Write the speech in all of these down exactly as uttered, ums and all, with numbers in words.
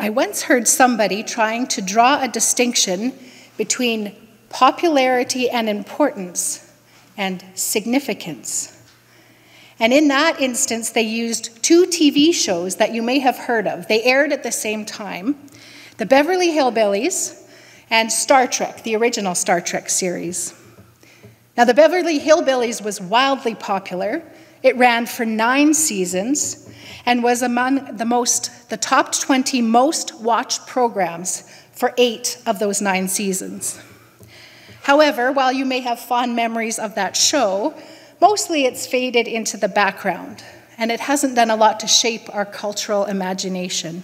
I once heard somebody trying to draw a distinction between popularity and importance and significance. And in that instance, they used two T V shows that you may have heard of. They aired at the same time, The Beverly Hillbillies and Star Trek, the original Star Trek series. Now, The Beverly Hillbillies was wildly popular. It ran for nine seasons and was among the most, the top twenty most watched programs for eight of those nine seasons. However, while you may have fond memories of that show, mostly it's faded into the background, and it hasn't done a lot to shape our cultural imagination.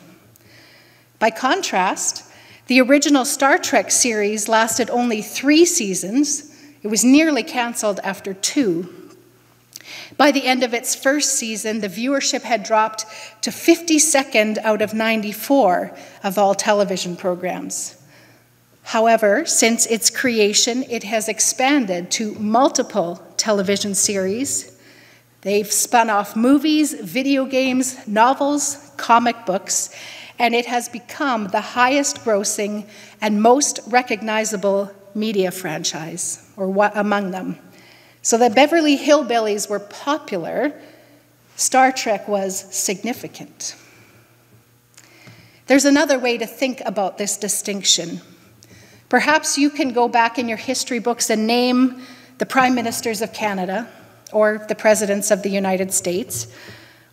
By contrast, the original Star Trek series lasted only three seasons. It was nearly canceled after two. By the end of its first season, the viewership had dropped to fifty-second out of ninety-four of all television programs. However, since its creation, it has expanded to multiple television series. They've spun off movies, video games, novels, comic books, and it has become the highest grossing and most recognizable media franchise, or what among them. So the Beverly Hillbillies were popular, Star Trek was significant. There's another way to think about this distinction. Perhaps you can go back in your history books and name the prime ministers of Canada or the presidents of the United States.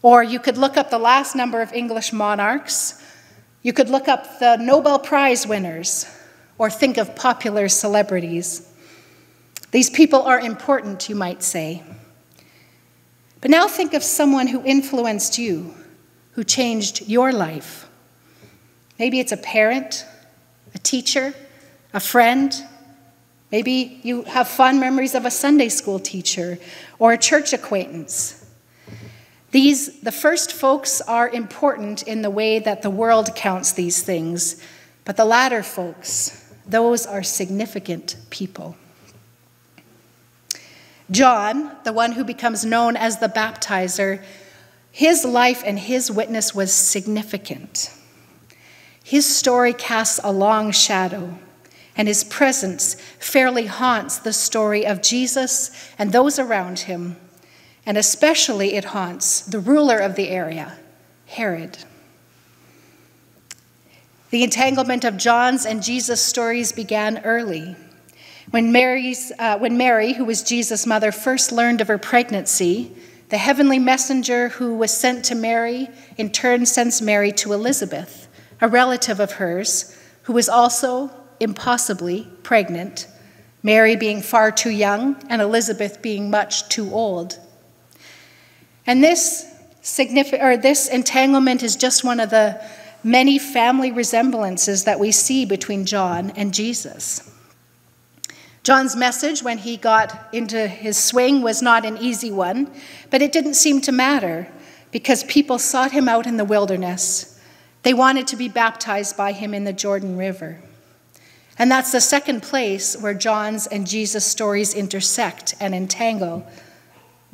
Or you could look up the last number of English monarchs. You could look up the Nobel Prize winners or think of popular celebrities. These people are important, you might say. But now think of someone who influenced you, who changed your life. Maybe it's a parent, a teacher, a friend. Maybe you have fond memories of a Sunday school teacher or a church acquaintance. These, the first folks are important in the way that the world counts these things, but the latter folks, those are significant people. John, the one who becomes known as the baptizer, his life and his witness was significant. His story casts a long shadow, and his presence fairly haunts the story of Jesus and those around him. And especially it haunts the ruler of the area, Herod. The entanglement of John's and Jesus' stories began early. When, Mary's, uh, when Mary, who was Jesus' mother, first learned of her pregnancy, the heavenly messenger who was sent to Mary in turn sends Mary to Elizabeth, a relative of hers, who was also impossibly pregnant, Mary being far too young and Elizabeth being much too old. And this, or this entanglement is just one of the many family resemblances that we see between John and Jesus. John's message when he got into his swing was not an easy one, but it didn't seem to matter because people sought him out in the wilderness. They wanted to be baptized by him in the Jordan River. And that's the second place where John's and Jesus' stories intersect and entangle.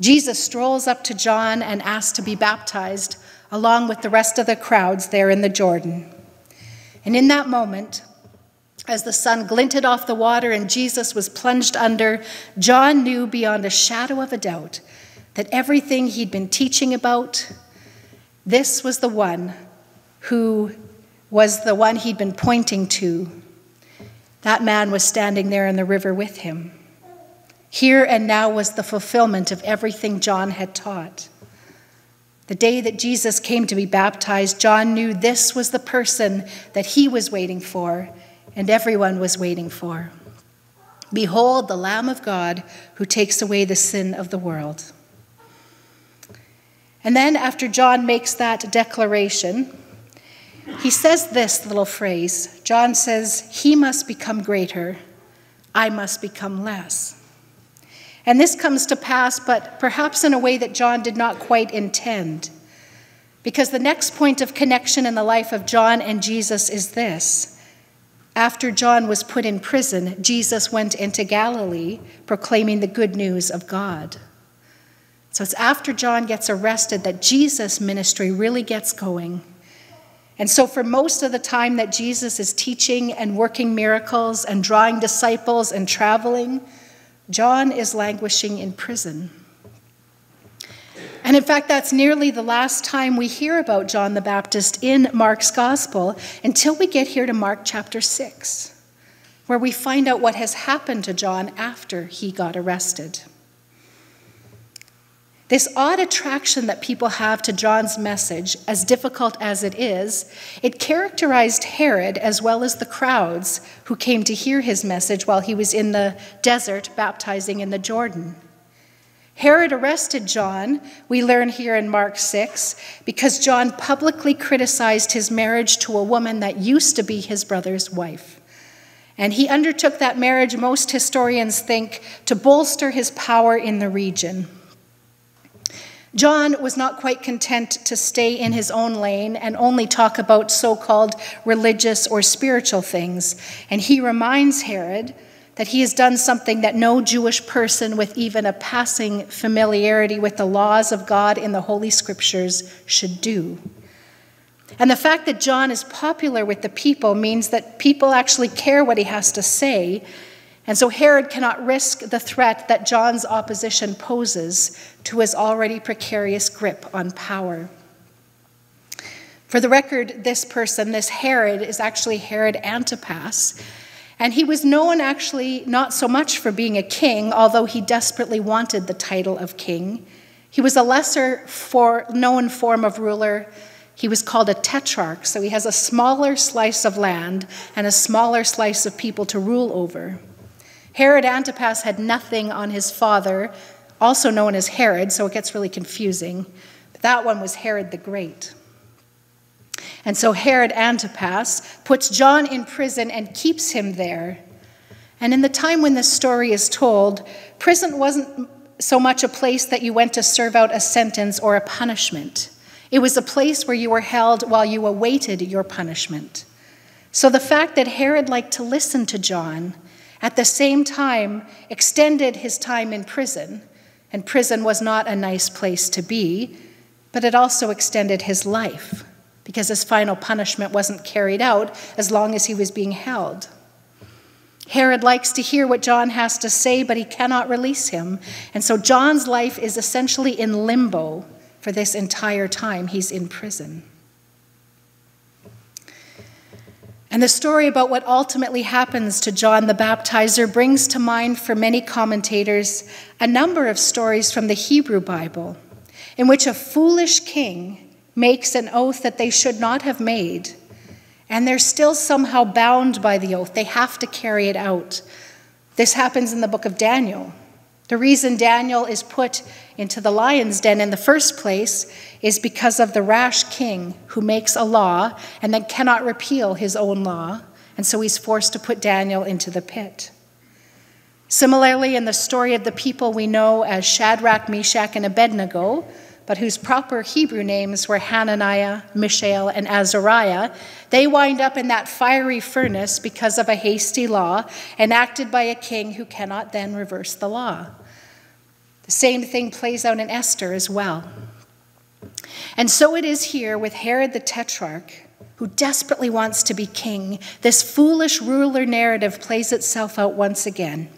Jesus strolls up to John and asks to be baptized along with the rest of the crowds there in the Jordan. And in that moment, as the sun glinted off the water and Jesus was plunged under, John knew beyond a shadow of a doubt that everything he'd been teaching about, this was the one who was the one he'd been pointing to. That man was standing there in the river with him. Here and now was the fulfillment of everything John had taught. The day that Jesus came to be baptized, John knew this was the person that he was waiting for and everyone was waiting for. Behold, the Lamb of God who takes away the sin of the world. And then after John makes that declaration, he says this little phrase. John says, "He must become greater, I must become less." And this comes to pass, but perhaps in a way that John did not quite intend. Because the next point of connection in the life of John and Jesus is this. After John was put in prison, Jesus went into Galilee proclaiming the good news of God. So it's after John gets arrested that Jesus' ministry really gets going. And so for most of the time that Jesus is teaching and working miracles and drawing disciples and traveling, John is languishing in prison. And in fact, that's nearly the last time we hear about John the Baptist in Mark's gospel until we get here to Mark chapter six, where we find out what has happened to John after he got arrested. This odd attraction that people have to John's message, as difficult as it is, it characterized Herod as well as the crowds who came to hear his message while he was in the desert baptizing in the Jordan. Herod arrested John, we learn here in Mark six, because John publicly criticized his marriage to a woman that used to be his brother's wife. And he undertook that marriage, most historians think, to bolster his power in the region. John was not quite content to stay in his own lane and only talk about so-called religious or spiritual things. And he reminds Herod that he has done something that no Jewish person with even a passing familiarity with the laws of God in the Holy Scriptures should do. And the fact that John is popular with the people means that people actually care what he has to say. And so Herod cannot risk the threat that John's opposition poses to his already precarious grip on power. For the record, this person, this Herod, is actually Herod Antipas. And he was known actually not so much for being a king, although he desperately wanted the title of king. He was a lesser for, known form of ruler. He was called a tetrarch, so he has a smaller slice of land and a smaller slice of people to rule over. Herod Antipas had nothing on his father, also known as Herod, so it gets really confusing. But that one was Herod the Great. And so Herod Antipas puts John in prison and keeps him there. And in the time when this story is told, prison wasn't so much a place that you went to serve out a sentence or a punishment. It was a place where you were held while you awaited your punishment. So the fact that Herod liked to listen to John at the same time extended his time in prison, and prison was not a nice place to be, but it also extended his life because his final punishment wasn't carried out as long as he was being held. Herod likes to hear what John has to say, but he cannot release him, and so John's life is essentially in limbo for this entire time he's in prison. And the story about what ultimately happens to John the Baptizer brings to mind for many commentators a number of stories from the Hebrew Bible in which a foolish king makes an oath that they should not have made, and they're still somehow bound by the oath. They have to carry it out. This happens in the book of Daniel. The reason Daniel is put into the lion's den in the first place is because of the rash king who makes a law and then cannot repeal his own law, and so he's forced to put Daniel into the pit. Similarly, in the story of the people we know as Shadrach, Meshach, and Abednego, but whose proper Hebrew names were Hananiah, Mishael, and Azariah, they wind up in that fiery furnace because of a hasty law enacted by a king who cannot then reverse the law. The same thing plays out in Esther as well. And so it is here with Herod the Tetrarch, who desperately wants to be king. This foolish ruler narrative plays itself out once again.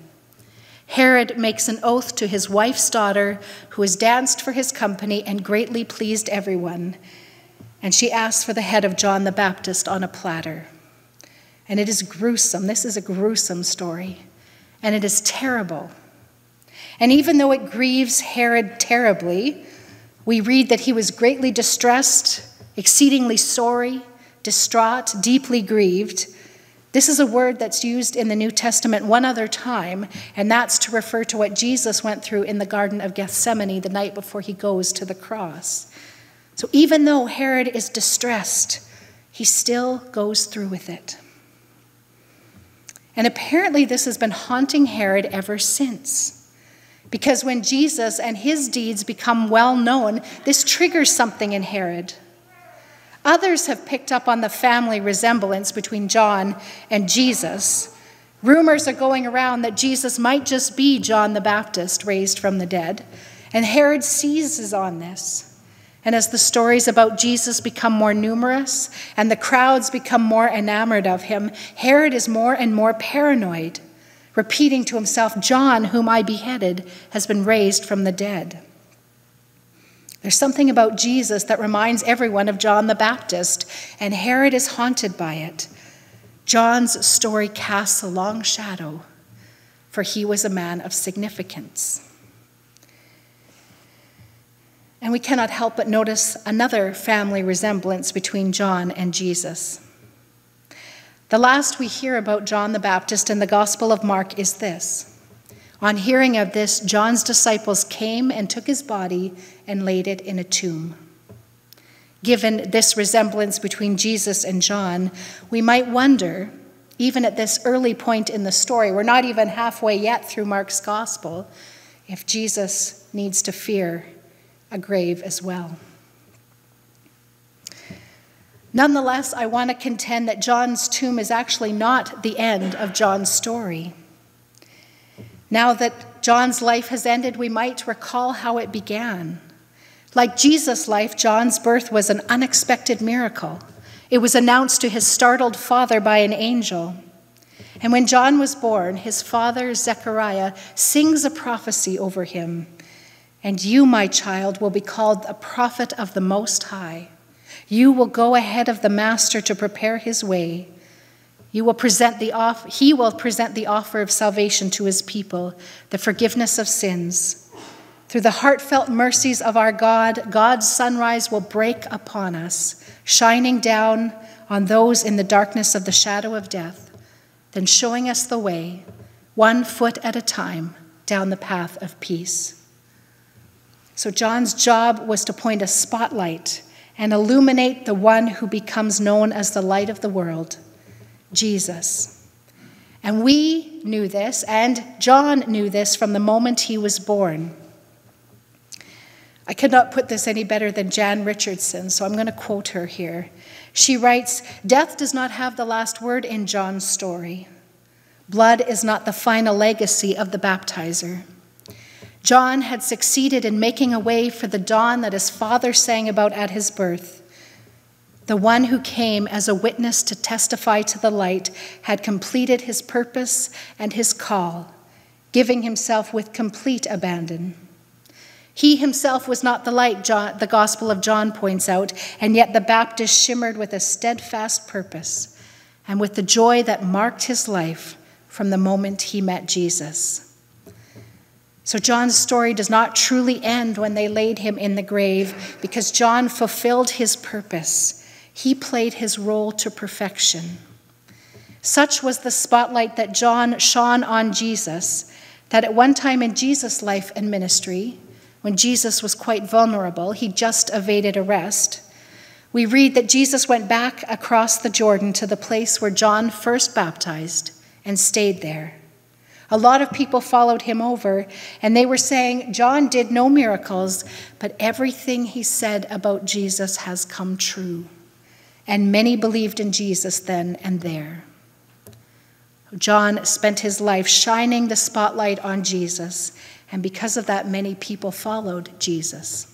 Herod makes an oath to his wife's daughter, who has danced for his company and greatly pleased everyone. And she asks for the head of John the Baptist on a platter. And it is gruesome. This is a gruesome story. And it is terrible. And even though it grieves Herod terribly, we read that he was greatly distressed, exceedingly sorry, distraught, deeply grieved. This is a word that's used in the New Testament one other time, and that's to refer to what Jesus went through in the Garden of Gethsemane the night before he goes to the cross. So even though Herod is distressed, he still goes through with it. And apparently this has been haunting Herod ever since, because when Jesus and his deeds become well known, this triggers something in Herod. Others have picked up on the family resemblance between John and Jesus. Rumors are going around that Jesus might just be John the Baptist raised from the dead, and Herod seizes on this. And as the stories about Jesus become more numerous and the crowds become more enamored of him, Herod is more and more paranoid, repeating to himself, John, whom I beheaded, has been raised from the dead. There's something about Jesus that reminds everyone of John the Baptist, and Herod is haunted by it. John's story casts a long shadow, for he was a man of significance. And we cannot help but notice another family resemblance between John and Jesus. The last we hear about John the Baptist in the Gospel of Mark is this. On hearing of this, John's disciples came and took his body and laid it in a tomb. Given this resemblance between Jesus and John, we might wonder, even at this early point in the story, we're not even halfway yet through Mark's Gospel, if Jesus needs to fear a grave as well. Nonetheless, I want to contend that John's tomb is actually not the end of John's story. Now that John's life has ended, we might recall how it began. Like Jesus' life, John's birth was an unexpected miracle. It was announced to his startled father by an angel. And when John was born, his father, Zechariah, sings a prophecy over him. And you, my child, will be called a prophet of the Most High. You will go ahead of the Master to prepare his way. You will present the off he will present the offer of salvation to his people, the forgiveness of sins. Through the heartfelt mercies of our God, God's sunrise will break upon us, shining down on those in the darkness of the shadow of death, then showing us the way, one foot at a time, down the path of peace. So John's job was to point a spotlight and illuminate the one who becomes known as the light of the world, Jesus. And we knew this, and John knew this from the moment he was born. I could not put this any better than Jan Richardson, so I'm going to quote her here. She writes, "Death does not have the last word in John's story. Blood is not the final legacy of the baptizer." John had succeeded in making a way for the dawn that his father sang about at his birth. The one who came as a witness to testify to the light had completed his purpose and his call, giving himself with complete abandon. He himself was not the light, John, the Gospel of John points out, and yet the Baptist shimmered with a steadfast purpose and with the joy that marked his life from the moment he met Jesus. So John's story does not truly end when they laid him in the grave, because John fulfilled his purpose. He played his role to perfection. Such was the spotlight that John shone on Jesus, that at one time in Jesus' life and ministry, when Jesus was quite vulnerable, he just evaded arrest, we read that Jesus went back across the Jordan to the place where John first baptized and stayed there. A lot of people followed him over, and they were saying, John did no miracles, but everything he said about Jesus has come true. And many believed in Jesus then and there. John spent his life shining the spotlight on Jesus, and because of that, many people followed Jesus.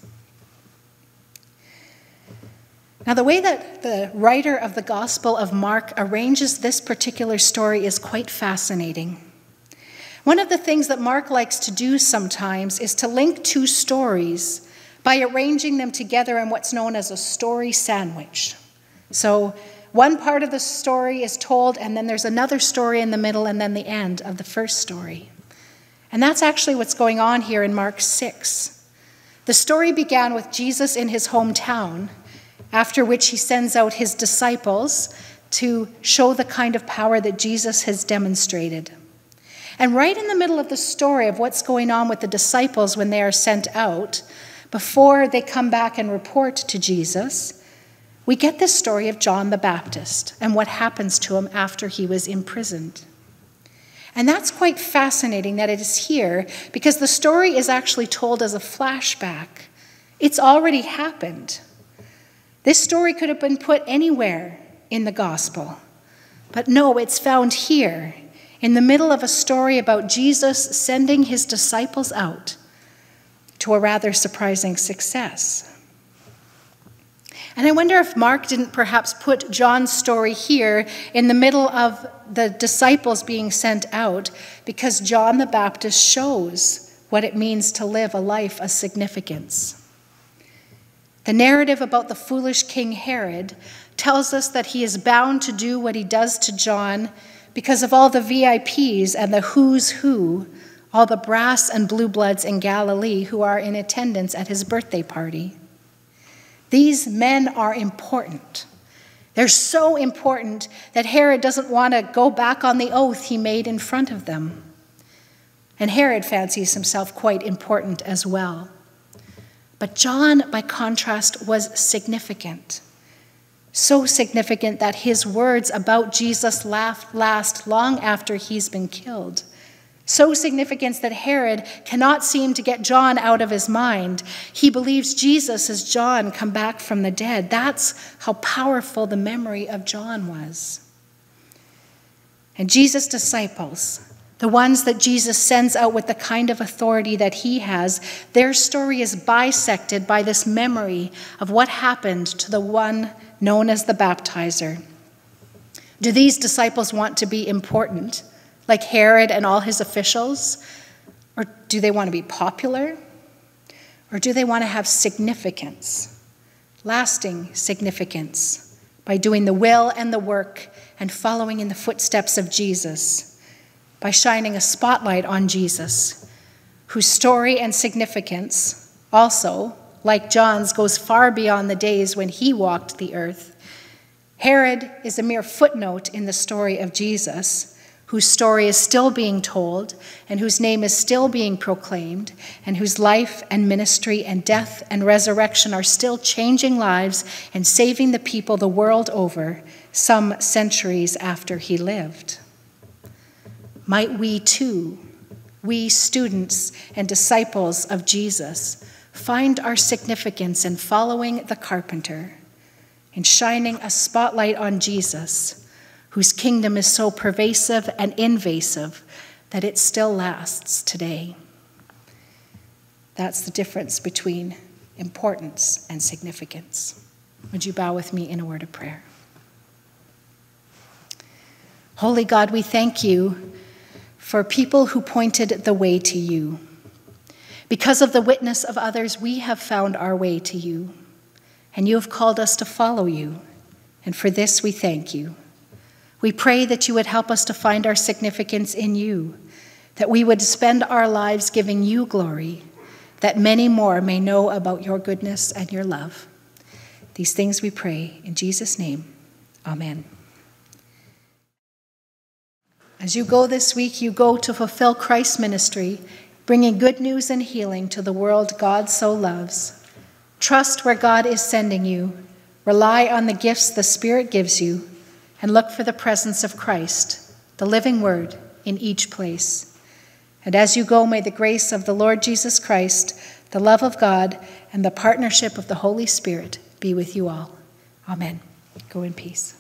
Now, the way that the writer of the Gospel of Mark arranges this particular story is quite fascinating. One of the things that Mark likes to do sometimes is to link two stories by arranging them together in what's known as a story sandwich. So one part of the story is told, and then there's another story in the middle, and then the end of the first story. And that's actually what's going on here in Mark six. The story began with Jesus in his hometown, after which he sends out his disciples to show the kind of power that Jesus has demonstrated. And right in the middle of the story of what's going on with the disciples when they are sent out, before they come back and report to Jesus, we get this story of John the Baptist and what happens to him after he was imprisoned. And that's quite fascinating that it is here, because the story is actually told as a flashback. It's already happened. This story could have been put anywhere in the gospel, but no, it's found here, in the middle of a story about Jesus sending his disciples out to a rather surprising success. And I wonder if Mark didn't perhaps put John's story here in the middle of the disciples being sent out, because John the Baptist shows what it means to live a life of significance. The narrative about the foolish King Herod tells us that he is bound to do what he does to John because of all the V I Ps and the who's who, all the brass and blue bloods in Galilee who are in attendance at his birthday party. These men are important. They're so important that Herod doesn't want to go back on the oath he made in front of them. And Herod fancies himself quite important as well. But John, by contrast, was significant. So significant that his words about Jesus last long after he's been killed. So significant that Herod cannot seem to get John out of his mind. He believes Jesus is John come back from the dead. That's how powerful the memory of John was. And Jesus' disciples, the ones that Jesus sends out with the kind of authority that he has, their story is bisected by this memory of what happened to the one known as the baptizer. Do these disciples want to be important, like Herod and all his officials? Or do they want to be popular? Or do they want to have significance, lasting significance, by doing the will and the work and following in the footsteps of Jesus, by shining a spotlight on Jesus, whose story and significance also, like John's, goes far beyond the days when he walked the earth? Herod is a mere footnote in the story of Jesus, whose story is still being told, and whose name is still being proclaimed, and whose life and ministry and death and resurrection are still changing lives and saving the people the world over, some centuries after he lived. Might we too, we students and disciples of Jesus, find our significance in following the carpenter, in shining a spotlight on Jesus, whose kingdom is so pervasive and invasive that it still lasts today. That's the difference between importance and significance. Would you bow with me in a word of prayer? Holy God, we thank you for people who pointed the way to you. Because of the witness of others, we have found our way to you, and you have called us to follow you, and for this we thank you. We pray that you would help us to find our significance in you, that we would spend our lives giving you glory, that many more may know about your goodness and your love. These things we pray in Jesus' name. Amen. As you go this week, you go to fulfill Christ's ministry, bringing good news and healing to the world God so loves. Trust where God is sending you. Rely on the gifts the Spirit gives you, and look for the presence of Christ, the living word, in each place. And as you go, may the grace of the Lord Jesus Christ, the love of God, and the partnership of the Holy Spirit be with you all. Amen. Go in peace.